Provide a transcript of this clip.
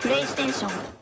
PlayStation